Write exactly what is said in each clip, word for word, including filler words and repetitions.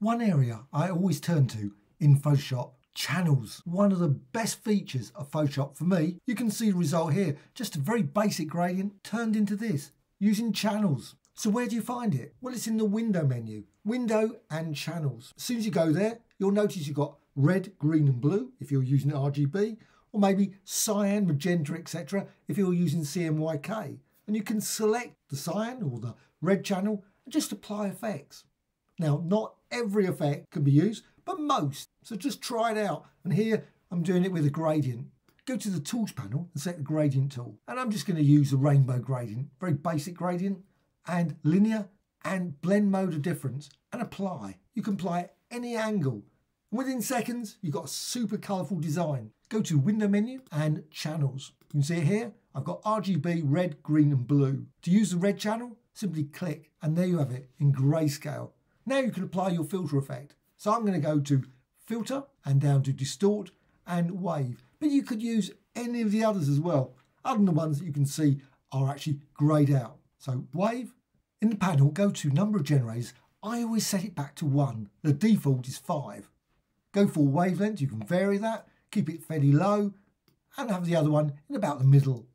One area I always turn to in Photoshop, channels. One of the best features of Photoshop for me. You can see the result here, just a very basic gradient turned into this, using channels. So where do you find it? Well, it's in the window menu, window and channels. As soon as you go there, you'll notice you've got red, green and blue if you're using R G B, or maybe cyan, magenta, et cetera if you're using C M Y K. And you can select the cyan or the red channel and just apply effects. Now, not every effect can be used, but most. So just try it out. And here I'm doing it with a gradient. Go to the Tools panel and select the Gradient tool. And I'm just going to use a rainbow gradient, very basic gradient, and linear and blend mode of difference, and apply. You can apply at any angle. Within seconds, you've got a super colourful design. Go to Window menu and Channels. You can see it here. I've got R G B, red, green and blue. To use the red channel, simply click, and there you have it in grayscale. Now you can apply your filter effect. So I'm going to go to Filter and down to Distort and Wave. But you could use any of the others as well, other than the ones that you can see are actually grayed out. So Wave. In the panel, go to Number of Generators. I always set it back to one. The default is five. Go for Wavelength. You can vary that, keep it fairly low, and have the other one in about the middle.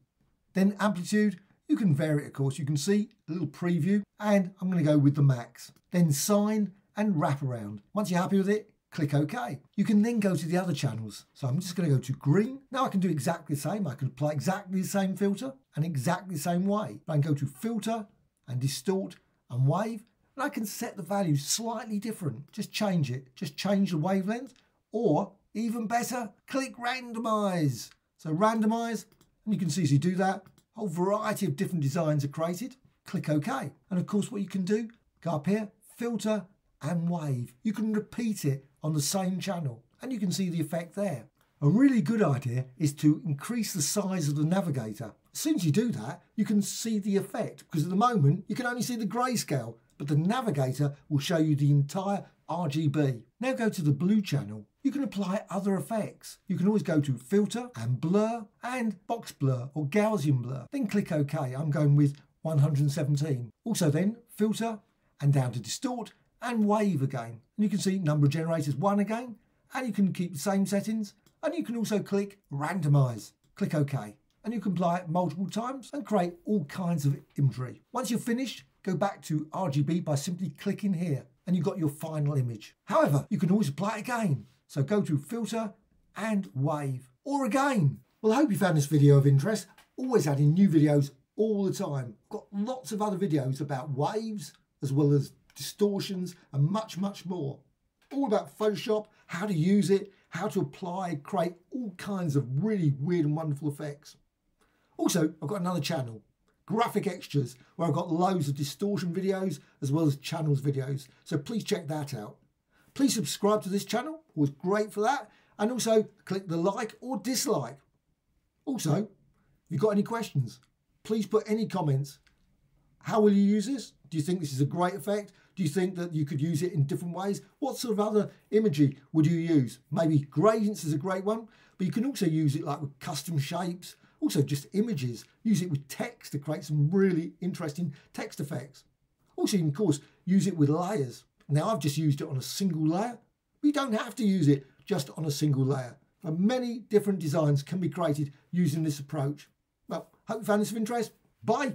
Then Amplitude. You can vary it, of course. You can see a little preview, and I'm going to go with the max. Then Sign and Wraparound. Once you're happy with it, click OK. You can then go to the other channels. So I'm just going to go to green. Now I can do exactly the same. I can apply exactly the same filter and exactly the same way. I can go to Filter and Distort and Wave, and I can set the value slightly different. Just change it. Just change the wavelength, or even better, click Randomize. So Randomize, and you can see as you do that, a whole variety of different designs are created. Click OK. And of course, what you can do, go up here, Filter and Wave. You can repeat it on the same channel, and you can see the effect there. A really good idea is to increase the size of the navigator. As soon as you do that, you can see the effect, because at the moment, you can only see the grayscale, but the navigator will show you the entire R G B. Now go to the blue channel. You can apply other effects. You can always go to Filter and Blur and Box Blur or Gaussian Blur. Then click OK. I'm going with one hundred seventeen. Also then Filter and down to Distort and Wave again. And you can see Number of Generators one again, and you can keep the same settings, and you can also click Randomize. Click OK. And you can apply it multiple times and create all kinds of imagery. Once you're finished, go back to R G B by simply clicking here, and you've got your final image. However, you can always apply it again. So go to Filter and Wave, or again. Well, I hope you found this video of interest. Always adding new videos all the time. I've got lots of other videos about waves, as well as distortions, and much, much more. All about Photoshop, how to use it, how to apply, create all kinds of really weird and wonderful effects. Also, I've got another channel, Graphic Extras, where I've got loads of distortion videos, as well as channels videos. So please check that out. Please subscribe to this channel, always great for that, and also click the like or dislike. Also, if you've got any questions, please put any comments. How will you use this? Do you think this is a great effect? Do you think that you could use it in different ways? What sort of other imagery would you use? Maybe gradients is a great one, but you can also use it like with custom shapes, also just images. Use it with text to create some really interesting text effects. Also, you can, of course, use it with layers. Now, I've just used it on a single layer. You don't have to use it just on a single layer. And many different designs can be created using this approach. Well, hope you found this of interest. Bye.